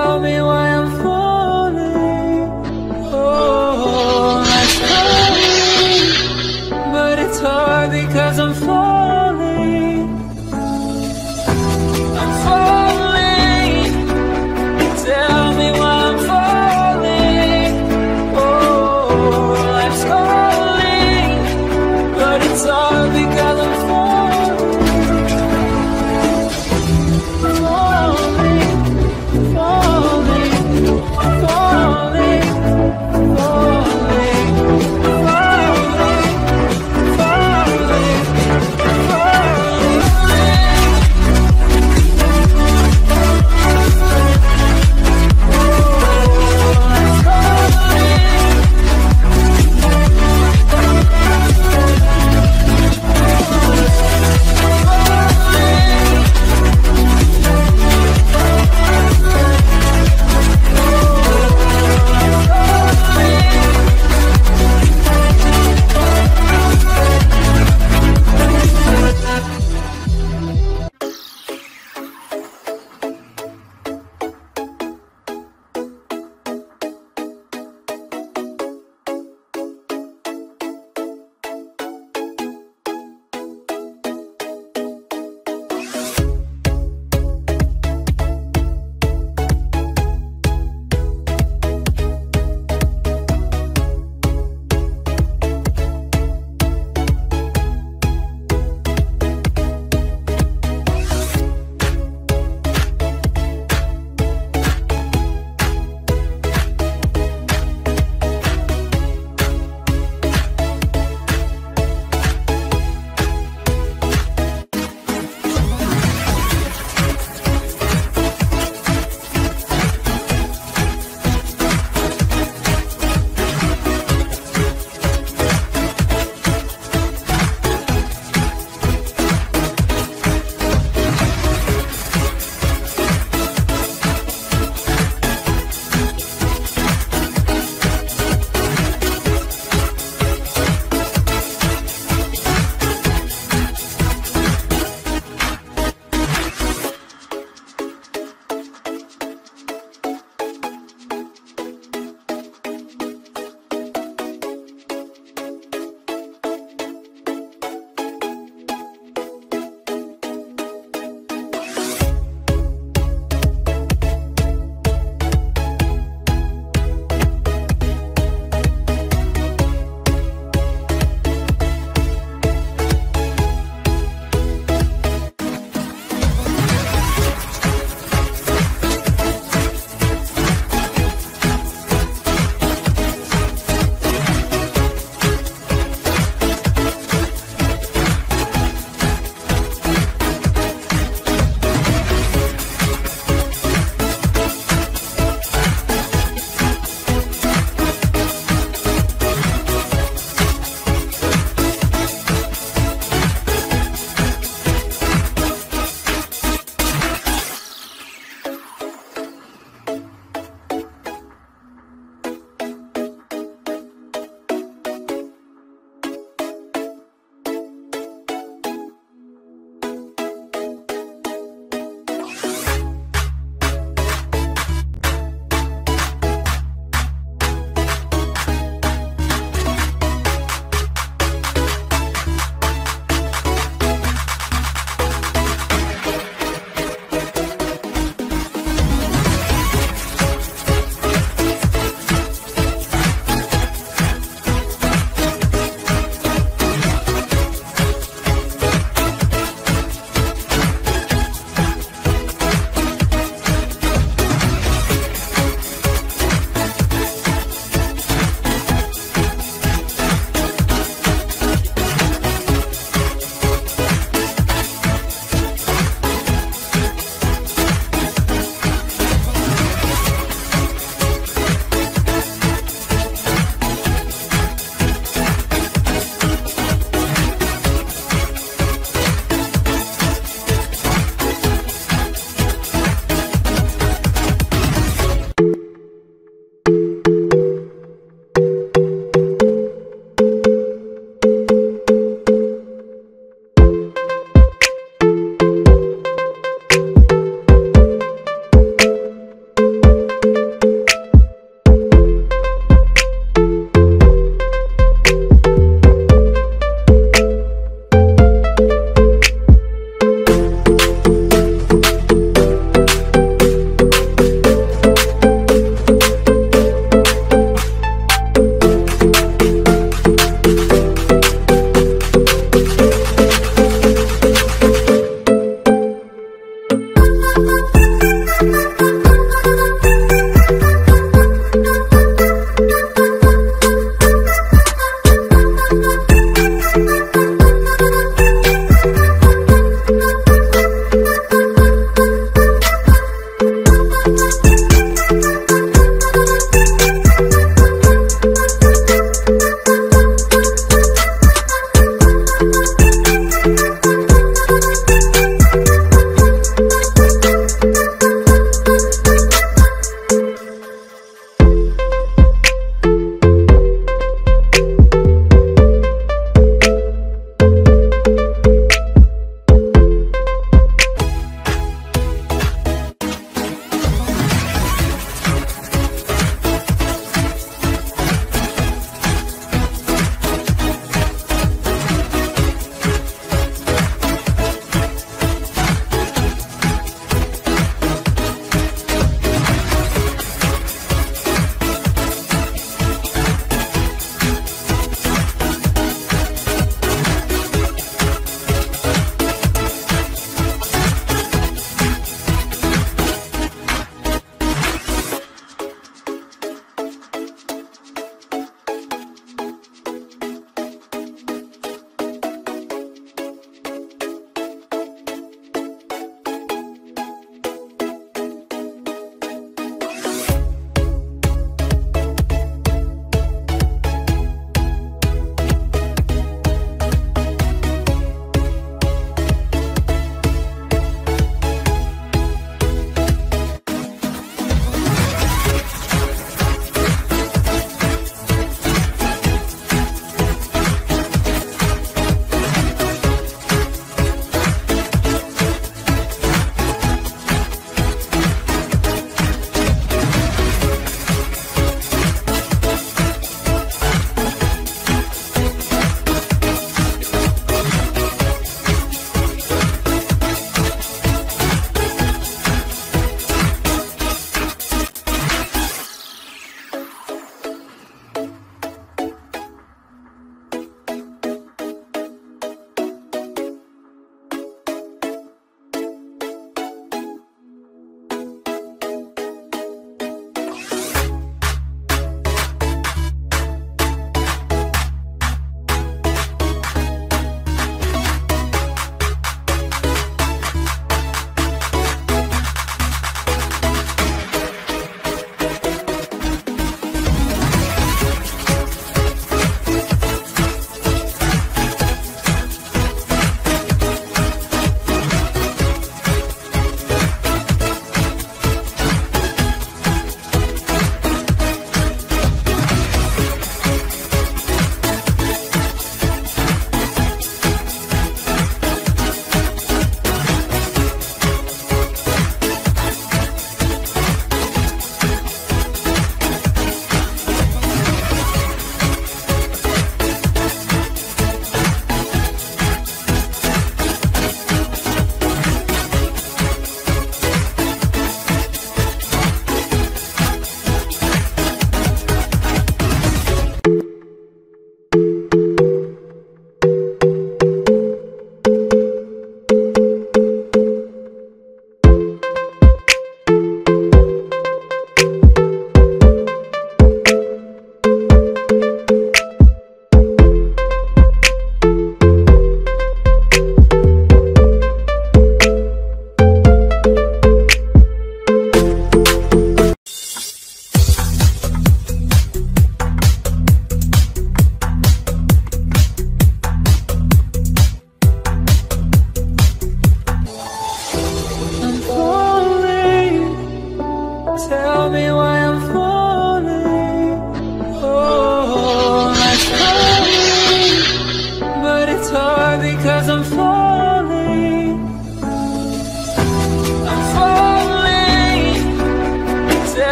tell me why I'm falling. Oh, life's hard, but it's hard because I'm falling. I'm falling. Tell me why I'm falling. Oh, life's calling, but it's hard because I'm falling. Falling, falling. me why I'm falling.